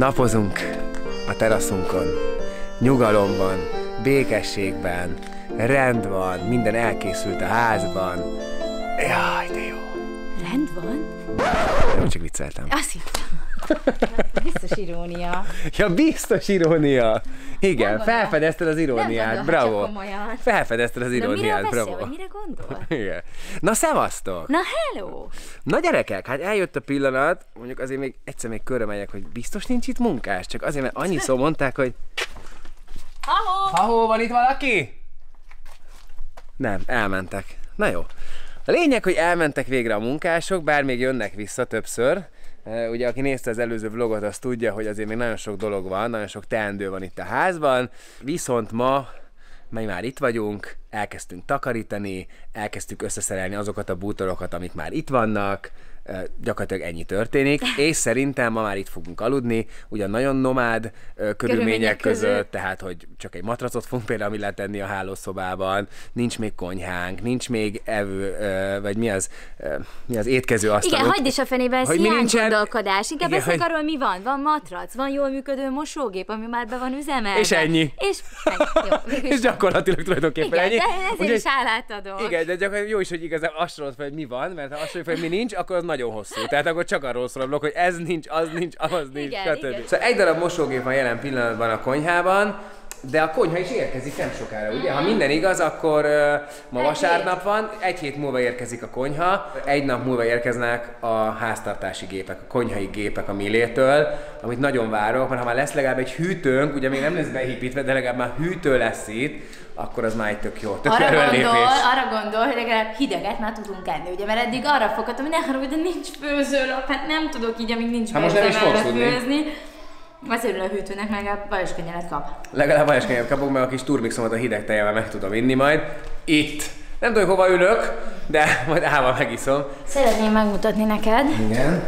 Napozunk a teraszunkon, nyugalomban, békességben, rend van, minden elkészült a házban. Jaj, de jó! Rend van? Jó, csak vicceltem. Azt hittem. Biztos irónia. Ja, biztos irónia. Igen, gondolom. Felfedezted az iróniát, bravo. Felfedezted az iróniát, bravo. Na, mire gondol? Igen. Na, szevasztok! Na, hello! Na, gyerekek, hát eljött a pillanat, mondjuk azért még egyszer még körre megyek, hogy biztos nincs itt munkás, csak azért, mert annyiszor mondták, hogy... Ha-ho! Ha-ho, van itt valaki? Nem, elmentek. Na jó. A lényeg, hogy elmentek végre a munkások, bár még jönnek vissza többször. Ugye, aki nézte az előző vlogot, az tudja, hogy azért még nagyon sok dolog van, nagyon sok teendő van itt a házban, viszont ma, mert már itt vagyunk, elkezdtünk takarítani, elkezdtük összeszerelni azokat a bútorokat, amik már itt vannak, gyakorlatilag ennyi történik, és szerintem ma már itt fogunk aludni, ugyan nagyon nomád körülmények között, tehát, hogy csak egy matracot fogunk például letenni a hálószobában, nincs még konyhánk, nincs még evő, vagy mi az étkező asztalunk. Igen, hagyd is a fenébe, ez hiánygondolkodás. Inkább beszélünk arról, mi van. Van matrac, van jól működő mosógép, ami már be van üzemelve. És ennyi. És gyakorlatilag tulajdonképpen ennyi. De ezért is állátadó. Igen, de gyakorlatilag jó is, hogy igazán azt sorolod fel, hogy mi van, mert ha azt sorolod fel, hogy mi nincs, akkor az nagyon hosszú. Tehát akkor csak arról szól a blokk, hogy ez nincs, az nincs, az nincs, stb. Szóval egy darab mosógép van jelen pillanatban a konyhában, de a konyha is érkezik nem sokára, ugye? Ha minden igaz, akkor ma vasárnap van, egy hét múlva érkezik a konyha, egy nap múlva érkeznek a háztartási gépek, a konyhai gépek a Millétől, amit nagyon várok, mert ha már lesz legalább egy hűtőnk, ugye még nem lesz behípítve, de legalább már hűtő lesz itt, akkor az már egy tök jó, tök arra gondol, hogy legalább hideget már tudunk enni, ugye? Mert eddig arra foghatom, hogy ne haragudj, de nincs főzőlap, hát nem tudok így, amíg nincs főzni. Az örül a hűtőnek, legalább vajaskönyelet kap. Legalább vajaskönyelet kapok, meg a kis turmixomat a hideg tejjel meg tudom inni majd. Itt. Nem tudom, hova ülök, de majd állva megiszom. Szeretném megmutatni neked. Igen.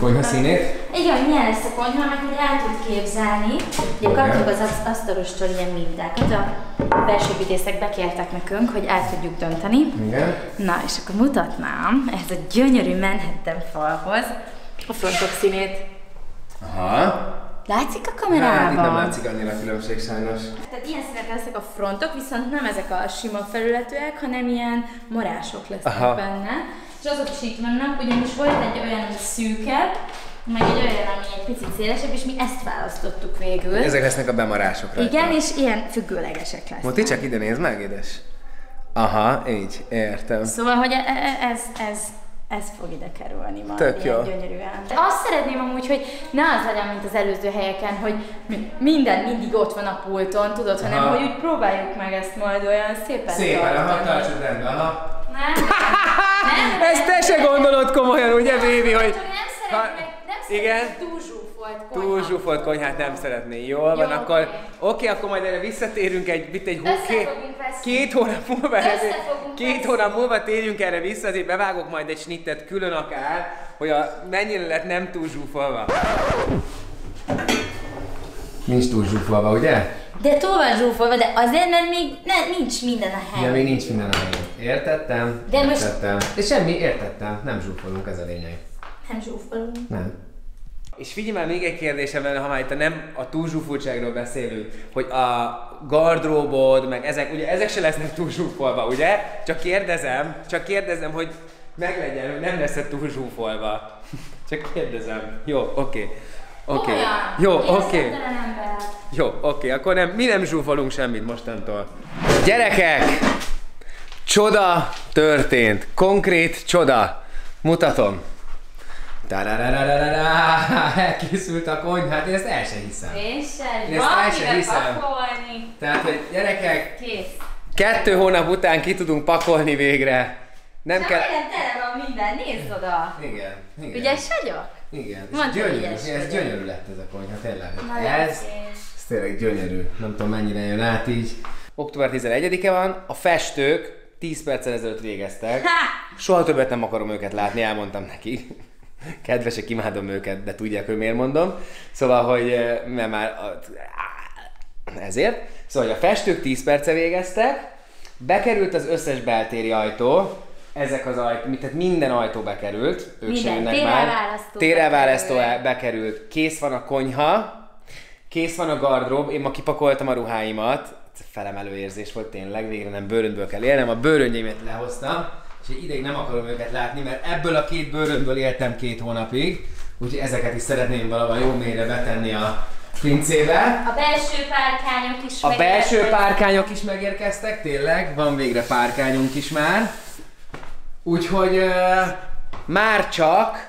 Konyha színét? Igen, milyen lesz a konyha, meg hogy el tud képzelni. Ugye kaptuk az asztalostól ilyen mintákat, a belsőépítészek bekértek nekünk, hogy el tudjuk dönteni. Igen. Na, és akkor mutatnám ez a gyönyörű Manhattan falhoz a frontok színét. Aha. Látszik a kamerában? Hát, itt nem látszik annyira a különbség sajnos. Tehát ilyen színek lesznek a frontok, viszont nem ezek a sima felületűek, hanem ilyen morások lesznek benne. És azok is itt vannak, ugyanis volt egy olyan, ami szűkebb, meg egy olyan, ami egy picit szélesebb, és mi ezt választottuk végül. Ezek lesznek a bemarások rajta. Igen, és ilyen függőlegesek lesznek. Moti, csak ide nézd meg, édes. Aha, így, értem. Szóval, hogy ez fog ide kerülni majd, tök jó. Gyönyörűen. Azt szeretném amúgy, hogy ne az legyen, mint az előző helyeken, hogy minden mindig ott van a pulton, tudod, hanem hogy úgy próbáljuk meg ezt majd olyan szépen. Szépen, aha, tartsod rendben, aha. Nem. Ezt te se gondolod komolyan, ugye, Bébi, hogy... Nem szeretnék túlzsúfolt konyhát nem szeretné, jól van, akkor oké, akkor majd erre visszatérünk egy két hónap múlva térjünk erre vissza, azért bevágok majd egy snittet külön akár, hogy mennyire lett nem túlzsúfolva. Nincs túlzsúfolva, ugye? De túl van zsúfolva, de azért, mert még nincs minden a helyen. De még nincs minden a helyen. Értettem? De értettem. Most... És semmi, értettem. Nem zsúfolunk, ez a lényeg. Nem zsúfolunk. Nem. És figyelj már, még egy kérdésem lenne, ha már itt nem a túlzsúfoltságról beszélünk, hogy a gardróbod, meg ezek, ugye ezek se lesznek túlzsúfolva, ugye? Csak kérdezem, hogy meglegyen, hogy nem lesz-e túlzsúfolva. Csak kérdezem. Jó, oké. Oké. Jó, oké. Jó, oké, akkor mi nem zsúfolunk semmit mostantól. Gyerekek! Csoda történt. Konkrét csoda. Mutatom. Elkészült a konyha, hát én ezt el sem hiszem. Én ezt el sem hiszem. Pakolni. Tehát, hogy gyerekek, kész. 2 hónap után ki tudunk pakolni végre. Nem kell... tele van minden, nézd oda. Igen, igen. Ügyes vagyok? Igen, és gyönyörű, ez gyönyörű lett ez a konyha, tényleg. Ez tényleg gyönyörű, nem tudom mennyire jön át így. Október 11-e van, a festők 10 perccel ezelőtt végeztek. Soha többet nem akarom őket látni, elmondtam neki. Kedvesek, imádom őket, de tudják, hogy miért mondom. Szóval, hogy mert már ezért. Szóval, hogy a festők 10 perce végeztek, bekerült az összes beltéri ajtó, ezek az ajtó, tehát minden ajtó bekerült, ők sem jönnek már. Térelválasztó bekerült. Kész van a konyha, kész van a gardrób, én ma kipakoltam a ruháimat. Felemelő érzés volt tényleg, végre nem bőröndből kell élnem, a bőröngyeimet lehoztam, és egy ideig nem akarom őket látni, mert ebből a két bőröndből éltem 2 hónapig, úgyhogy ezeket is szeretném valahogy jó mélyre betenni a pincébe. A belső párkányok is megérkeztek. A belső párkányok is megérkeztek, tényleg, van végre párkányunk is már. Úgyhogy már csak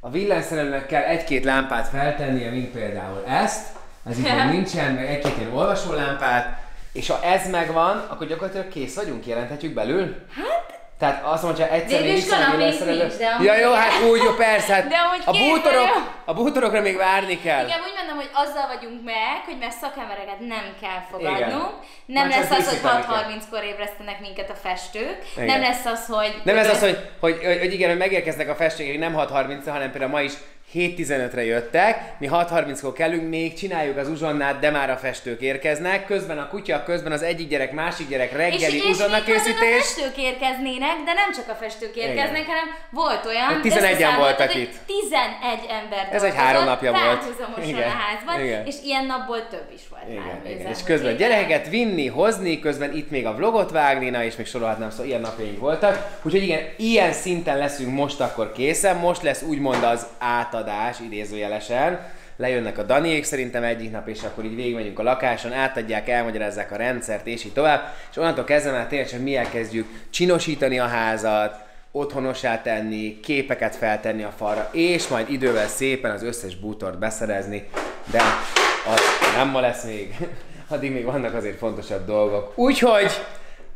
a villanyszerelőnek kell 1-2 lámpát feltennie, mint például ezt, ez itt még nincsen, meg 1-2 ilyen olvasólámpát, és ha ez megvan, akkor gyakorlatilag kész vagyunk, jelenthetjük belül? Hát? Tehát azt mondja, egyszer nincs villanyszerelő. Ja jó, hát úgy, jó persze, hát a bútorokra még várni kell. Igen, úgy mondom, hogy azzal vagyunk meg, hogy mert szakembereket nem kell fogadnunk. Nem lesz az, hogy 6:30-kor ébresztenek minket a festők. Nem lesz az, hogy... Nem lesz az, hogy igen, hogy megérkeznek a festők, nem 6:30-ra, hanem például ma is 7:15-re jöttek, mi 6:30-kor kellünk, még csináljuk az uzsonnát, de már a festők érkeznek, közben a kutya, közben az egyik gyerek, másik gyerek reggeli uzsonnakészítés. És a festők érkeznének, de nem csak a festők érkeznek, igen, hanem volt olyan, 11-en voltak itt. 11 ember dolgozott. Ez egy 3 napja volt. Igen. A házban, igen. És ilyen napból több is volt. Igen, igen. És közben gyerekeket vinni, hozni, közben itt még a vlogot vágni, na és még sorolhatnám, szóval ilyen napjaink voltak. Úgyhogy igen, ilyen szinten leszünk most akkor készen, most lesz úgymond az átadás, idézőjelesen. Lejönnek a Daniék szerintem egyik nap, és akkor így végigmegyünk a lakáson, átadják, elmagyarázzák a rendszert, és így tovább. És onnantól kezdve már tényleg, hogy mi elkezdjük csinosítani a házat, otthonosá tenni, képeket feltenni a falra, és majd idővel szépen az összes bútort beszerezni, de az nem ma lesz még. Addig még vannak azért fontosabb dolgok. Úgyhogy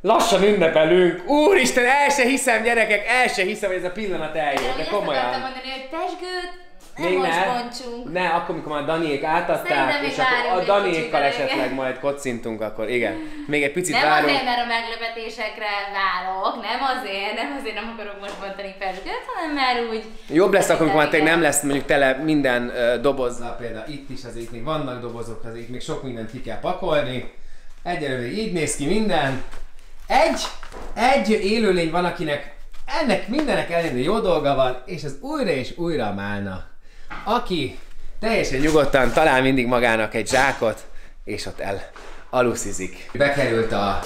lassan ünnepelünk! Úristen, el se hiszem, gyerekek, el se hiszem, hogy ez a pillanat eljött, de komolyan. Én mondani, hogy pesgőt nem még most bontsunk. Ne, akkor, mikor már Daniék átadták, és akkor a Daniékkal esetleg majd kocintunk, akkor igen. Még egy picit nem várunk. Nem azért, mert a meglepetésekre várok, nem azért nem akarok most bontani pesgőt, hanem már úgy... Jobb lesz akkor, mikor már tényleg nem lesz mondjuk tele minden dobozzal, például itt is azért még vannak dobozok, azért még sok mindent ki kell pakolni. Egyelőre így néz ki minden. Egy élőlény van, akinek ennek mindenek ellenére jó dolga van, és az újra és újra málna. Aki teljesen nyugodtan talál mindig magának egy zsákot, és ott elalszik. Bekerült a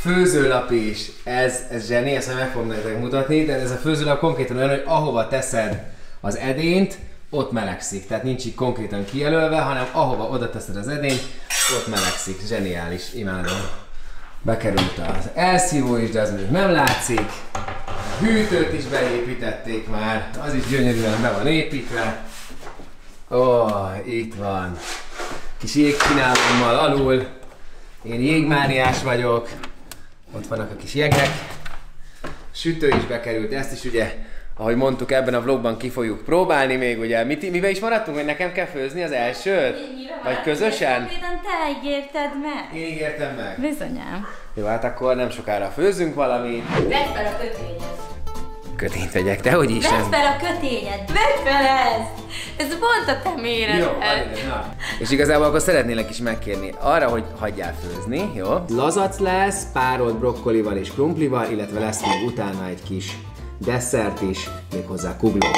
főzőlap is, ez zseni, ezt meg fogom nektek mutatni, de ez a főzőlap konkrétan olyan, hogy ahova teszed az edényt, ott melegszik. Tehát nincs így konkrétan kijelölve, hanem ahova oda teszed az edényt, ott melegszik. Zseniális, imádom. Bekerült az elszívó is, de az még nem látszik. A hűtőt is beépítették már, az is gyönyörűen be van építve. Ó, itt van. Kis jégcsinálommal alul. Én jégmániás vagyok. Ott vannak a kis jegek. Sütő is bekerült, ezt is ugye, ahogy mondtuk, ebben a vlogban ki fogjuk próbálni még, ugye. Miben is maradtunk, hogy nekem kell főzni az elsőt? Vagy közösen? Konkrétan te ígérted meg. Én ígértem meg. Bizonyám. Jó, hát akkor nem sokára főzünk valamit. Vedd fel a kötényed. Kötényt vegyek, te hogy is? Vedd fel a kötényed, vedd fel ezt! Ez pont a te méreted. Jó, na. És igazából akkor szeretnélek is megkérni arra, hogy hagyjál főzni, jó? Lazac lesz, párolt brokkolival és krumplival, illetve lesz még utána egy kis desszert is, méghozzá kugló.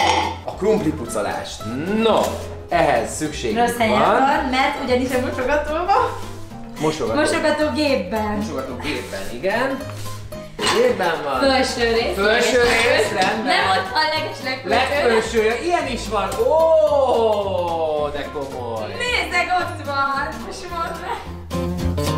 A krumpli pucolást. No, ehhez szükség van. Rossz helyen van, mert ugyanis a mosogatóba. Mosogatógépben. Mosogatógépben, igen. Gépben van. Fölső rész. Fölső rész, rendben. Nem ott a legfelsője. Ilyen is van. Ó, de komoly. Nézzek, ott van. Most mondd meg.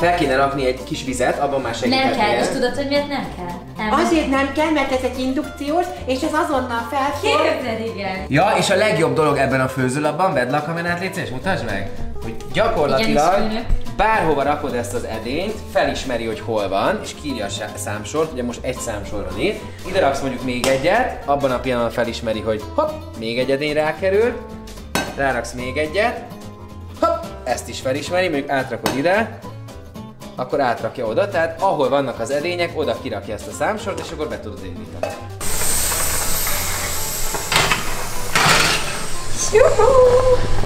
Fel kéne rakni egy kis vizet, abban már segíthetnél. Nem kell, és tudod, hogy miért nem kell? Nem. Azért nem kell, mert ez egy indukciós, és ez azonnal felfog. Kérdez, igen. Ja, és a legjobb dolog ebben a főzőlapban, vedd le a kamerát, légy szíves, mutasd meg, hogy gyakorlatilag bárhova rakod ezt az edényt, felismeri, hogy hol van, és kiírja a számsort, ugye most egy számsor van itt. Ide raksz mondjuk még egyet, abban a pillanatban felismeri, hogy hopp, még egy edény rákerül, ráraksz még egyet, hopp, ezt is felismeri, mondjuk átrakod ide, akkor átrakja oda, tehát ahol vannak az edények, oda kirakja ezt a számsort, és akkor be tudod indítani. Juhu!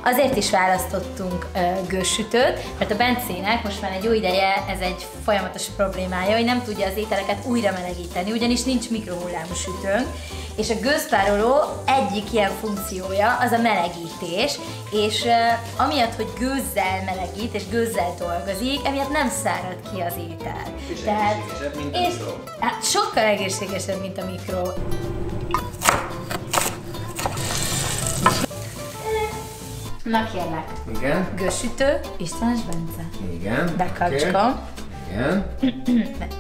Azért is választottunk gőzsütőt, mert a Bencének most már egy jó ideje, ez egy folyamatos problémája, hogy nem tudja az ételeket újra melegíteni, ugyanis nincs mikrohullámú sütőnk, és a gőzpároló egyik ilyen funkciója az a melegítés, és amiatt, hogy gőzzel melegít és gőzzel dolgozik, emiatt nem szárad ki az étel. És tehát, egészségesebb, mint a mikro. Hát sokkal egészségesebb, mint a mikro. Na kérlek. Igen. Gőzsütő, Istenes Bence. Igen. Bekacska. Igen.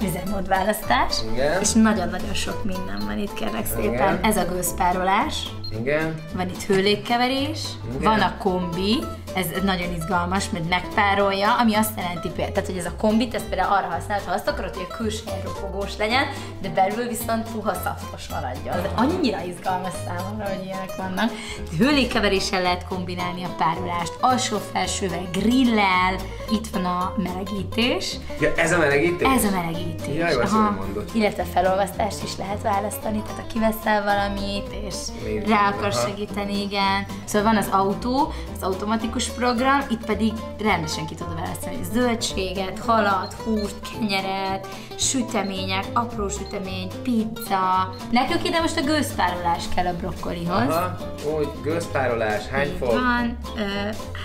Üzemmódválasztás. Igen. És nagyon-nagyon sok minden van itt, kérlek szépen. Igen. Ez a gőzpárolás. Igen. Van itt hőlékkeverés. Igen. Van a kombi. Ez nagyon izgalmas, mert megpárolja, ami azt jelenti például, hogy ez a kombit, ezt például arra használod, ha azt akarod, hogy a külső ropogós legyen, de belül viszont puha szaftos maradjon. De annyira izgalmas számomra, hogy ilyenek vannak. Hőlékkeveréssel lehet kombinálni a párolást, alsó-felsővel, grillel, itt van a melegítés. Ja, ez a melegítés? Ez a melegítés. Jaj, azt nem mondod. Illetve felolvasztást is lehet választani, tehát ha kiveszel valamit, és még rá akarsz segíteni, igen. Szóval van az autó, az automatikus program, itt pedig rendesen ki tudod választani zöldséget, halat, húst, kenyeret, sütemények, apró sütemény, pizza. Nekünk ide most a gőzpárolás kell a brokkolihoz. Aha, úgy, gőzpárolás, hány fok? Van,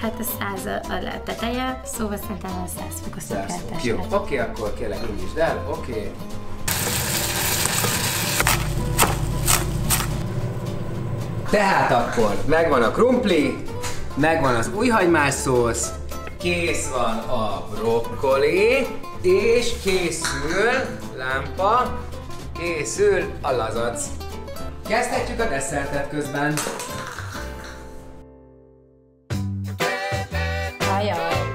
hát a 100 a teteje, szóval szerintem a 100 fok a szokás. Jó, oké, akkor kérlek, indítsd el, oké. Tehát akkor megvan a krumpli, megvan az újhagymás szósz, kész van a brokkoli, és készül, lámpa, készül a lazac. Kezdhetjük a desszertet közben. Ajaj.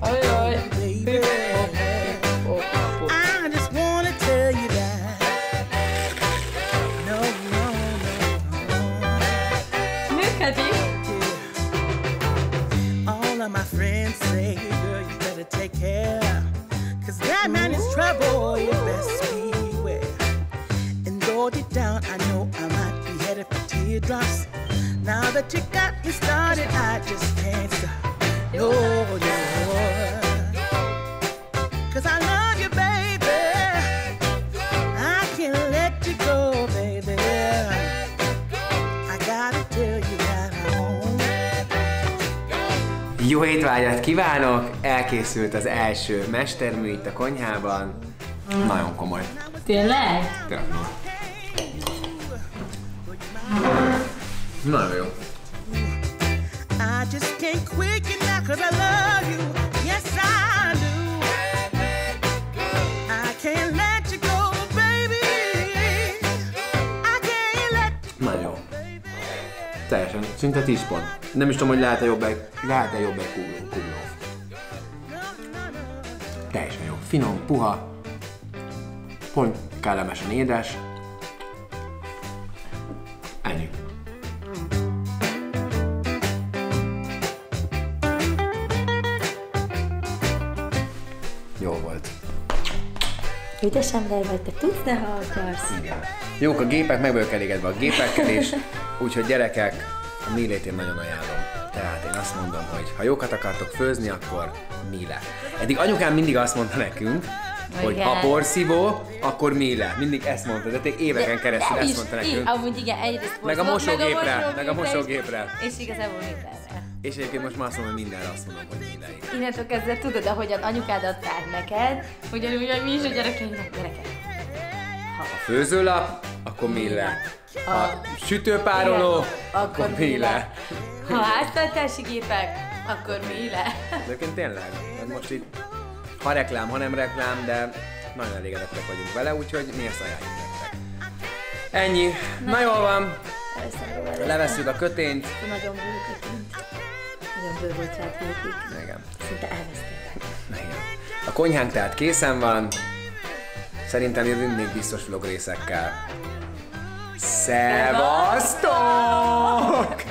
Ajaj. Működik. My friends say, girl, you better take care, 'cause that man is trouble, you best beware. And though deep down I know I might be headed for teardrops, now that you got me started, I just can't stop. No, no, 'cause I love you, baby. I can't let you go, baby. I gotta tell you that I'm home. Jó étvágyat kívánok! Elkészült az első mestermű itt a konyhában. Nagyon komoly. Tényleg? Tényleg. Nagyon jó. Nagyon jó. Teljesen. Szinte 10 pont. Nem is tudom, hogy lehet-e jobb egy kuguló. Teljesen jó. Finom, puha, pont kellemesen édes. Ennyi. Jó volt. Ügyes ember vagy, te tudsz, de ha akarsz. Igen. Jók a gépek, meg vagyok elégedve a gépekkel is, úgyhogy gyerekek, a millét én nagyon ajánlom. Tehát én azt mondom, hogy ha jókat akartok főzni, akkor mille. Eddig anyukám mindig azt mondta nekünk, hogy igen, ha porszívó, akkor mille. Mindig ezt mondta, de éveken keresztül ezt mondta nekünk. Amúgy igen, egyrészt meg a mosógépre, És igazából mindenre. És egyébként most már azt mondom, hogy mindenre azt mondom, hogy mille. Innentől kezdve tudod, ahogyan anyukád adták neked, ugyanúgy, hogy mi is a gyerekeinknek gyerekek. Ha a főzőlap, akkor mille. A sütőpároló, akkor mille. Ha háztartási gépek, akkor mille. Egyébként tényleg, most itt ha reklám, ha nem reklám, de nagyon elégedettek vagyunk vele, úgyhogy mi ezt ajánljuk nektek. Ennyi. Na jól van. Levesszük a kötényt. Nagyon bő kötényt. Nagyon bő volt rád végig. Igen. Szinte elvesztettek. A konyhánk tehát készen van. Szerintem jövünk még biztos vlog részekkel. Szevasztok!